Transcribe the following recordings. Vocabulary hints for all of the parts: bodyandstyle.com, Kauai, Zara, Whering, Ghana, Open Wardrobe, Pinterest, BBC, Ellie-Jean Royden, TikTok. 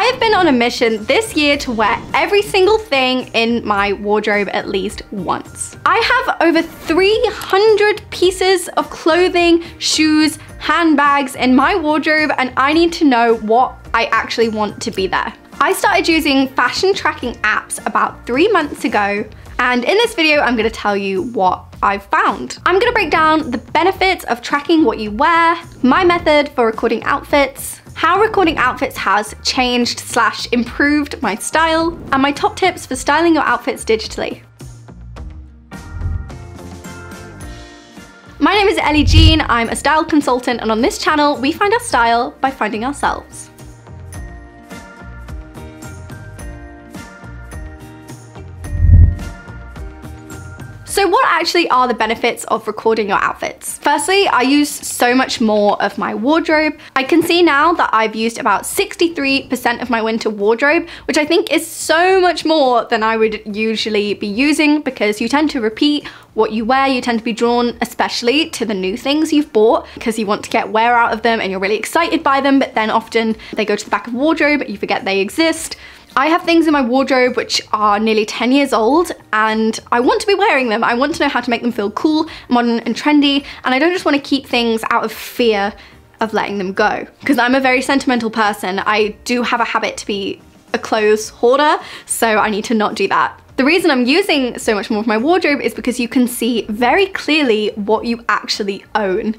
I have been on a mission this year to wear every single thing in my wardrobe at least once. I have over 300 pieces of clothing, shoes, handbags in my wardrobe, and I need to know what I actually want to be there. I started using fashion tracking apps about 3 months ago, and in this video, I'm gonna tell you what I've found. I'm gonna break down the benefits of tracking what you wear, my method for recording outfits, how recording outfits has changed / improved my style, and my top tips for styling your outfits digitally. My name is Ellie-Jean, I'm a style consultant, and on this channel, we find our style by finding ourselves. So what actually are the benefits of recording your outfits? Firstly, I use so much more of my wardrobe. I can see now that I've used about 63% of my winter wardrobe, which I think is so much more than I would usually be using, because you tend to repeat what you wear, you tend to be drawn especially to the new things you've bought because you want to get wear out of them and you're really excited by them, but then often they go to the back of wardrobe, you forget they exist. I have things in my wardrobe which are nearly 10 years old and I want to be wearing them. I want to know how to make them feel cool, modern and trendy, and I don't just want to keep things out of fear of letting them go. Because I'm a very sentimental person, I do have a habit to be a clothes hoarder, so I need to not do that. The reason I'm using so much more of my wardrobe is because you can see very clearly what you actually own,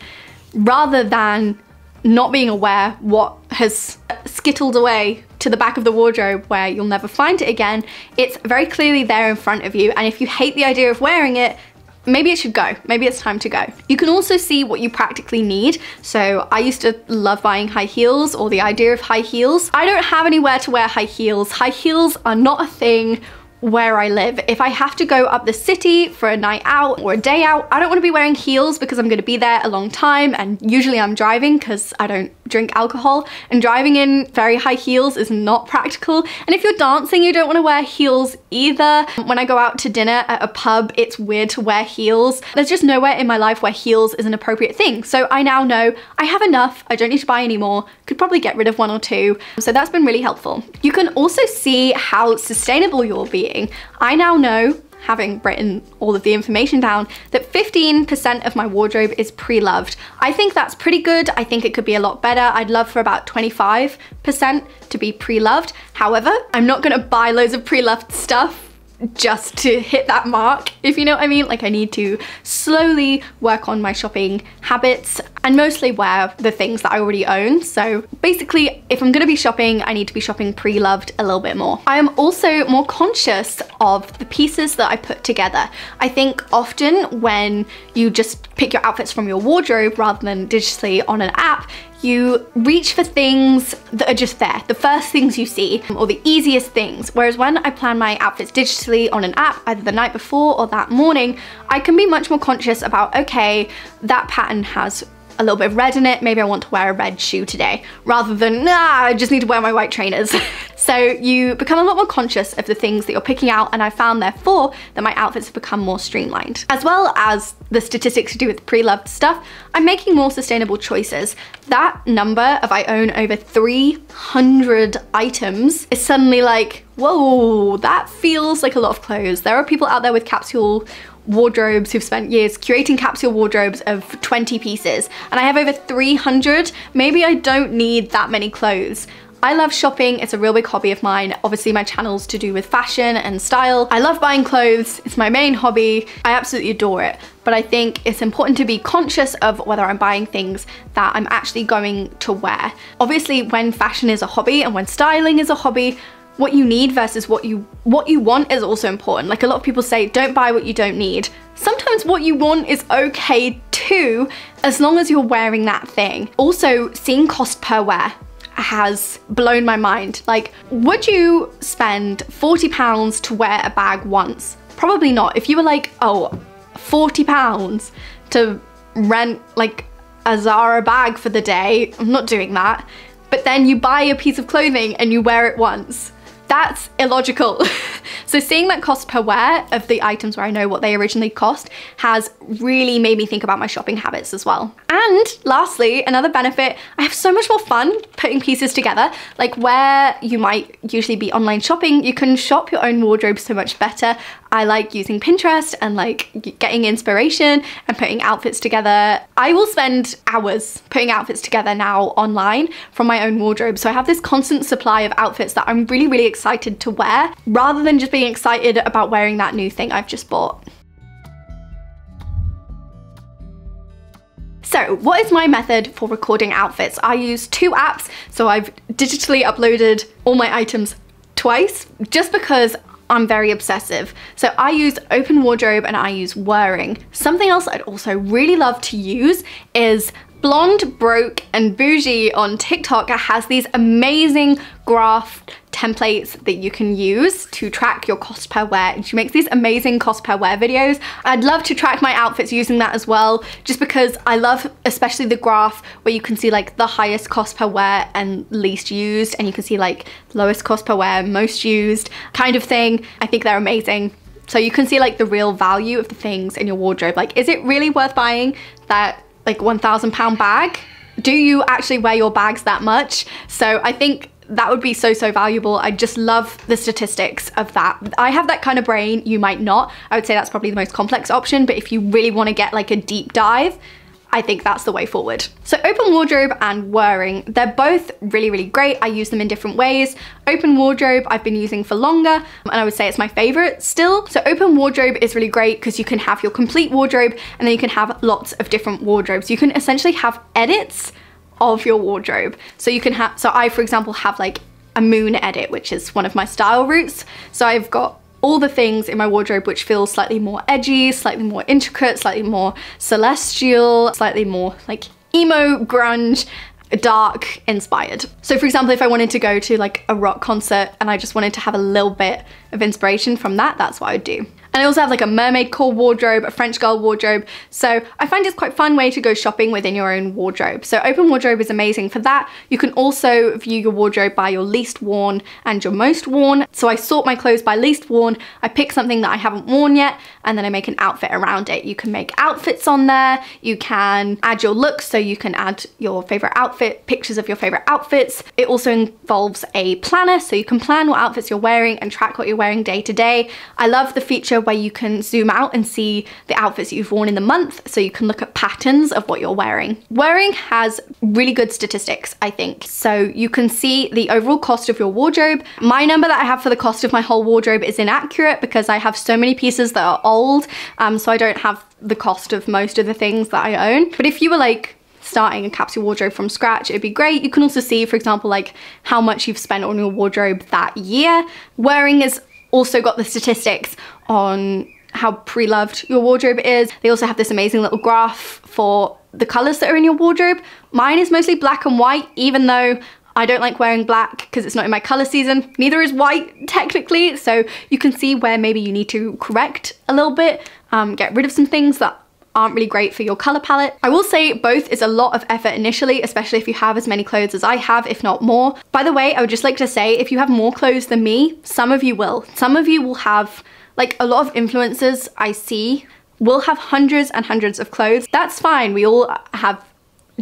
rather than not being aware what has skittled away to the back of the wardrobe where you'll never find it again. It's very clearly there in front of you, and if you hate the idea of wearing it, maybe it should go. Maybe it's time to go. You can also see what you practically need. So I used to love buying high heels or the idea of high heels. I don't have anywhere to wear high heels. High heels are not a thing where I live. If I have to go up the city for a night out or a day out, I don't want to be wearing heels because I'm going to be there a long time, and usually I'm driving because I don't drink alcohol, and driving in very high heels is not practical. And if you're dancing, you don't want to wear heels either. When I go out to dinner at a pub, it's weird to wear heels. There's just nowhere in my life where heels is an appropriate thing. So I now know I have enough, I don't need to buy any more, could probably get rid of one or two. So that's been really helpful. You can also see how sustainable you're being. I now know, having written all of the information down, that 15% of my wardrobe is pre-loved. I think that's pretty good. I think it could be a lot better. I'd love for about 25% to be pre-loved. However, I'm not gonna buy loads of pre-loved stuff just to hit that mark, if you know what I mean. Like, I need to slowly work on my shopping habits and mostly wear the things that I already own. So basically, if I'm gonna be shopping, I need to be shopping pre-loved a little bit more. I am also more conscious of the pieces that I put together. I think often when you just pick your outfits from your wardrobe rather than digitally on an app, you reach for things that are just there, the first things you see or the easiest things. Whereas when I plan my outfits digitally on an app, either the night before or that morning, I can be much more conscious about, okay, that pattern has a little bit of red in it, maybe I want to wear a red shoe today, rather than, nah, I just need to wear my white trainers. So you become a lot more conscious of the things that you're picking out, and I found therefore that my outfits have become more streamlined. As well as the statistics to do with pre-loved stuff, I'm making more sustainable choices. That number of I own over 300 items is suddenly like, whoa, that feels like a lot of clothes. There are people out there with capsule wardrobes who've spent years curating capsule wardrobes of 20 pieces, and I have over 300. Maybe I don't need that many clothes. I love shopping, it's a real big hobby of mine. Obviously my channel's to do with fashion and style. I love buying clothes, it's my main hobby. I absolutely adore it, but I think it's important to be conscious of whether I'm buying things that I'm actually going to wear. Obviously when fashion is a hobby and when styling is a hobby, what you need versus what you want is also important. Like, a lot of people say, don't buy what you don't need. Sometimes what you want is okay too, as long as you're wearing that thing. Also, seeing cost per wear has blown my mind. Like, would you spend £40 to wear a bag once? Probably not. If you were like, oh, £40 to rent like a Zara bag for the day, I'm not doing that. But then you buy a piece of clothing and you wear it once. That's illogical. So seeing that cost per wear of the items where I know what they originally cost has really made me think about my shopping habits as well. And lastly, another benefit, I have so much more fun putting pieces together. Like where you might usually be online shopping, you can shop your own wardrobe so much better. I like using Pinterest and like getting inspiration and putting outfits together. I will spend hours putting outfits together now online from my own wardrobe. So I have this constant supply of outfits that I'm really, really excited to wear rather than just being excited about wearing that new thing I've just bought. So what is my method for recording outfits? I use two apps. So I've digitally uploaded all my items twice just because I'm very obsessive. So I use Open Wardrobe and I use Whering. Something else I'd also really love to use is Blonde, Broke and Bougie on TikTok. It has these amazing graph templates that you can use to track your cost per wear. And she makes these amazing cost per wear videos. I'd love to track my outfits using that as well, just because I love especially the graph where you can see like the highest cost per wear and least used, and you can see like lowest cost per wear, most used kind of thing. I think they're amazing. So you can see like the real value of the things in your wardrobe. Like, is it really worth buying that like £1,000 bag? Do you actually wear your bags that much? So I think that would be so, so valuable. I just love the statistics of that. I have that kind of brain, you might not. I would say that's probably the most complex option, but if you really want to get like a deep dive, I think that's the way forward. So Open Wardrobe and Whering, they're both really, really great. I use them in different ways. Open Wardrobe I've been using for longer and I would say it's my favorite still. So Open Wardrobe is really great because you can have your complete wardrobe and then you can have lots of different wardrobes. You can essentially have edits of your wardrobe. So you can have, so I, for example, have like a moon edit, which is one of my style routes. So I've got all the things in my wardrobe which feel slightly more edgy, slightly more intricate, slightly more celestial, slightly more like emo, grunge, dark inspired. So for example, if I wanted to go to like a rock concert and I just wanted to have a little bit of inspiration from that, that's what I would do. And I also have like a mermaid core wardrobe, a French girl wardrobe. So I find it's quite a fun way to go shopping within your own wardrobe. So Open Wardrobe is amazing for that. You can also view your wardrobe by your least worn and your most worn. So I sort my clothes by least worn. I pick something that I haven't worn yet, and then I make an outfit around it. You can make outfits on there. You can add your looks. So you can add your favorite outfit, pictures of your favorite outfits. It also involves a planner. So you can plan what outfits you're wearing and track what you're wearing day to day. I love the feature where you can zoom out and see the outfits you've worn in the month, so you can look at patterns of what you're wearing. Whering has really good statistics, I think. So you can see the overall cost of your wardrobe. My number that I have for the cost of my whole wardrobe is inaccurate because I have so many pieces that are old, so I don't have the cost of most of the things that I own. But if you were like starting a capsule wardrobe from scratch, it'd be great. You can also see, for example, like how much you've spent on your wardrobe that year. Whering is also got the statistics on how pre-loved your wardrobe is. They also have this amazing little graph for the colors that are in your wardrobe. Mine is mostly black and white, even though I don't like wearing black because it's not in my color season. Neither is white technically. So you can see where maybe you need to correct a little bit, get rid of some things that aren't really great for your color palette. I will say both is a lot of effort initially, especially if you have as many clothes as I have, if not more. By the way, I would just like to say, if you have more clothes than me, some of you will. Some of you will have, like a lot of influencers I see, will have hundreds and hundreds of clothes. That's fine, we all have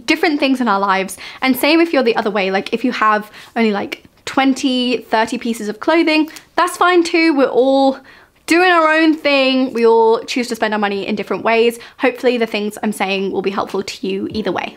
different things in our lives. And same if you're the other way, like if you have only like 20, 30 pieces of clothing, that's fine too. We're all doing our own thing. We all choose to spend our money in different ways. Hopefully the things I'm saying will be helpful to you either way.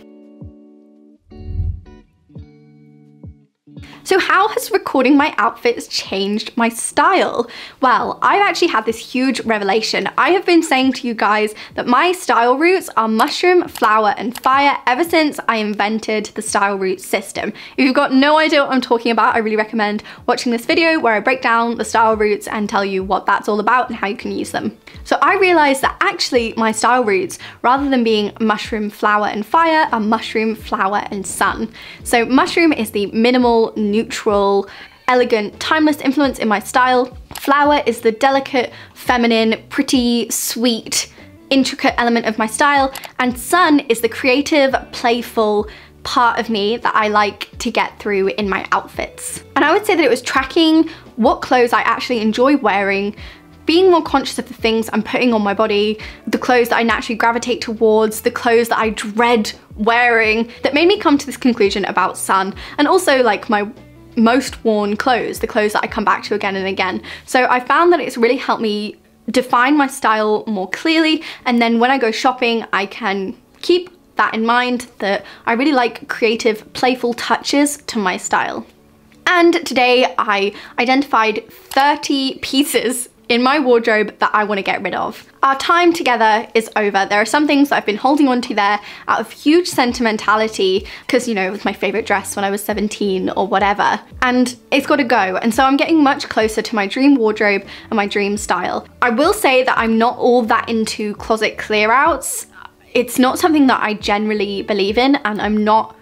So how has recording my outfits changed my style? Well, I've actually had this huge revelation. I have been saying to you guys that my style routes are mushroom, flower, and fire ever since I invented the style route system. If you've got no idea what I'm talking about, I really recommend watching this video where I break down the style routes and tell you what that's all about and how you can use them. So I realized that actually my style routes, rather than being mushroom, flower, and fire, are mushroom, flower, and sun. So mushroom is the minimal, neutral, elegant, timeless influence in my style. Flower is the delicate, feminine, pretty, sweet, intricate element of my style. And sun is the creative, playful, part of me that I like to get through in my outfits. And I would say that it was tracking what clothes I actually enjoy wearing, being more conscious of the things I'm putting on my body, the clothes that I naturally gravitate towards, the clothes that I dread wearing, that made me come to this conclusion about sun, and also like my most worn clothes, the clothes that I come back to again and again. So I found that it's really helped me define my style more clearly, and then when I go shopping I can keep that in mind, that I really like creative, playful touches to my style. And today I identified 30 pieces in my wardrobe that I want to get rid of. Our time together is over. There are some things that I've been holding on to there out of huge sentimentality, because, you know, it was my favorite dress when I was 17 or whatever, and it's got to go. And so I'm getting much closer to my dream wardrobe and my dream style. I will say that I'm not all that into closet clear outs. It's not something that I generally believe in, and I'm not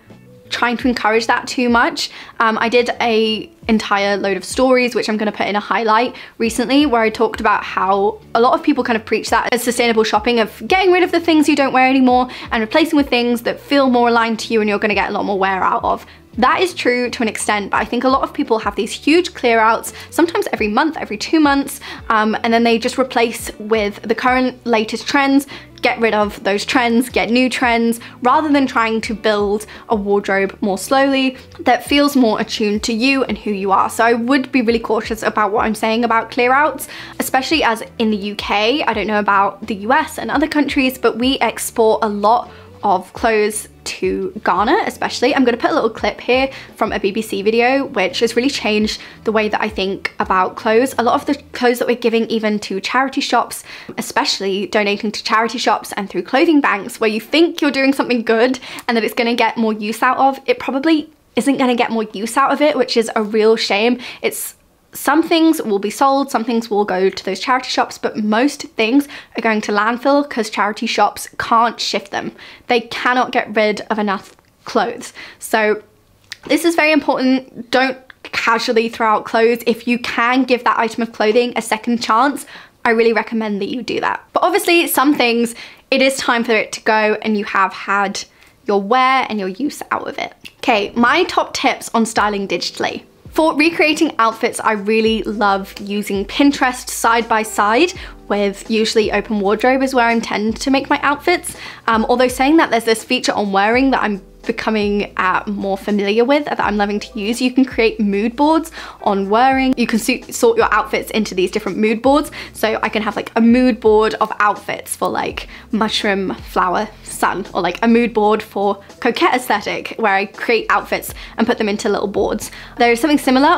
trying to encourage that too much. I did an entire load of stories, which I'm gonna put in a highlight recently, where I talked about how a lot of people kind of preach that as sustainable shopping, of getting rid of the things you don't wear anymore and replacing with things that feel more aligned to you and you're gonna get a lot more wear out of. That is true to an extent, but I think a lot of people have these huge clear outs, sometimes every month, every 2 months, and then they just replace with the current latest trends, get rid of those trends, get new trends, rather than trying to build a wardrobe more slowly that feels more attuned to you and who you are. So I would be really cautious about what I'm saying about clear outs, especially as in the UK, I don't know about the US and other countries, but we export a lot of clothes to Ghana especially. I'm going to put a little clip here from a BBC video which has really changed the way that I think about clothes. A lot of the clothes that we're giving even to charity shops, especially donating to charity shops and through clothing banks, where you think you're doing something good and that it's going to get more use out of, it probably isn't going to get more use out of it, which is a real shame. It's some things will be sold, some things will go to those charity shops, but most things are going to landfill because charity shops can't shift them. They cannot get rid of enough clothes. So this is very important. Don't casually throw out clothes. If you can give that item of clothing a second chance, I really recommend that you do that. But obviously some things, it is time for it to go and you have had your wear and your use out of it. Okay, my top tips on styling digitally. For recreating outfits, I really love using Pinterest side by side with usually Open Wardrobe is where I tend to make my outfits. Although saying that, there's this feature on Whering that I'm becoming more familiar with, that I'm loving to use. You can create mood boards on Whering. You can sort your outfits into these different mood boards. So I can have like a mood board of outfits for like mushroom, flower, sun, or like a mood board for coquette aesthetic, where I create outfits and put them into little boards. There is something similar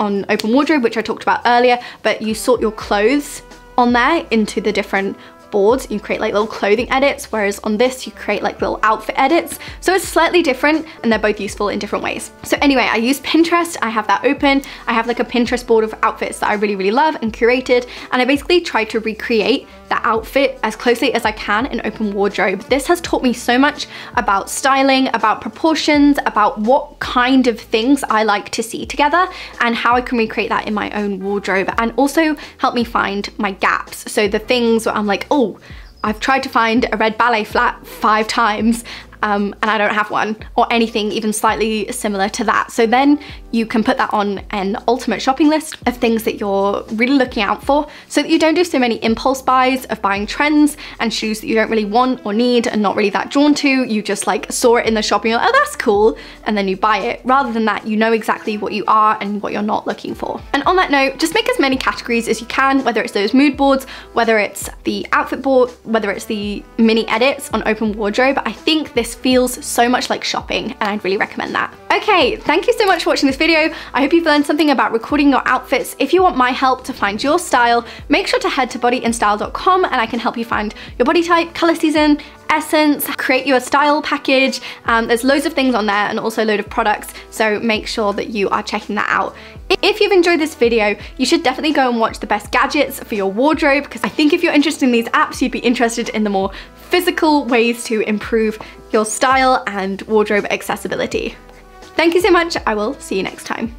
on Open Wardrobe, which I talked about earlier, but you sort your clothes on there into the different boards. You create like little clothing edits, whereas on this you create like little outfit edits. So it's slightly different and they're both useful in different ways. So anyway, I use Pinterest, I have that open, I have like a Pinterest board of outfits that I really, really love and curated, and I basically try to recreate that outfit as closely as I can in Open Wardrobe. This has taught me so much about styling, about proportions, about what kind of things I like to see together and how I can recreate that in my own wardrobe, and also help me find my gaps. So the things where I'm like, oh, I've tried to find a red ballet flat 5 times and I don't have one, or anything even slightly similar to that. So then you can put that on an ultimate shopping list of things that you're really looking out for, so that you don't do so many impulse buys of buying trends and shoes that you don't really want or need and not really that drawn to. You just like saw it in the shop and you're like, oh, that's cool, and then you buy it. Rather than that, you know exactly what you are and what you're not looking for. And on that note, just make as many categories as you can, whether it's those mood boards, whether it's the outfit board, whether it's the mini edits on Open Wardrobe. I think this feels so much like shopping, and I'd really recommend that. Okay, thank you so much for watching this video. I hope you've learned something about recording your outfits. If you want my help to find your style, make sure to head to bodyandstyle.com and I can help you find your body type, color season, essence, create your style package. There's loads of things on there and also a load of products, so make sure that you are checking that out. If you've enjoyed this video, you should definitely go and watch the best gadgets for your wardrobe, because I think if you're interested in these apps, you'd be interested in the more physical ways to improve your style and wardrobe accessibility. Thank you so much. I will see you next time.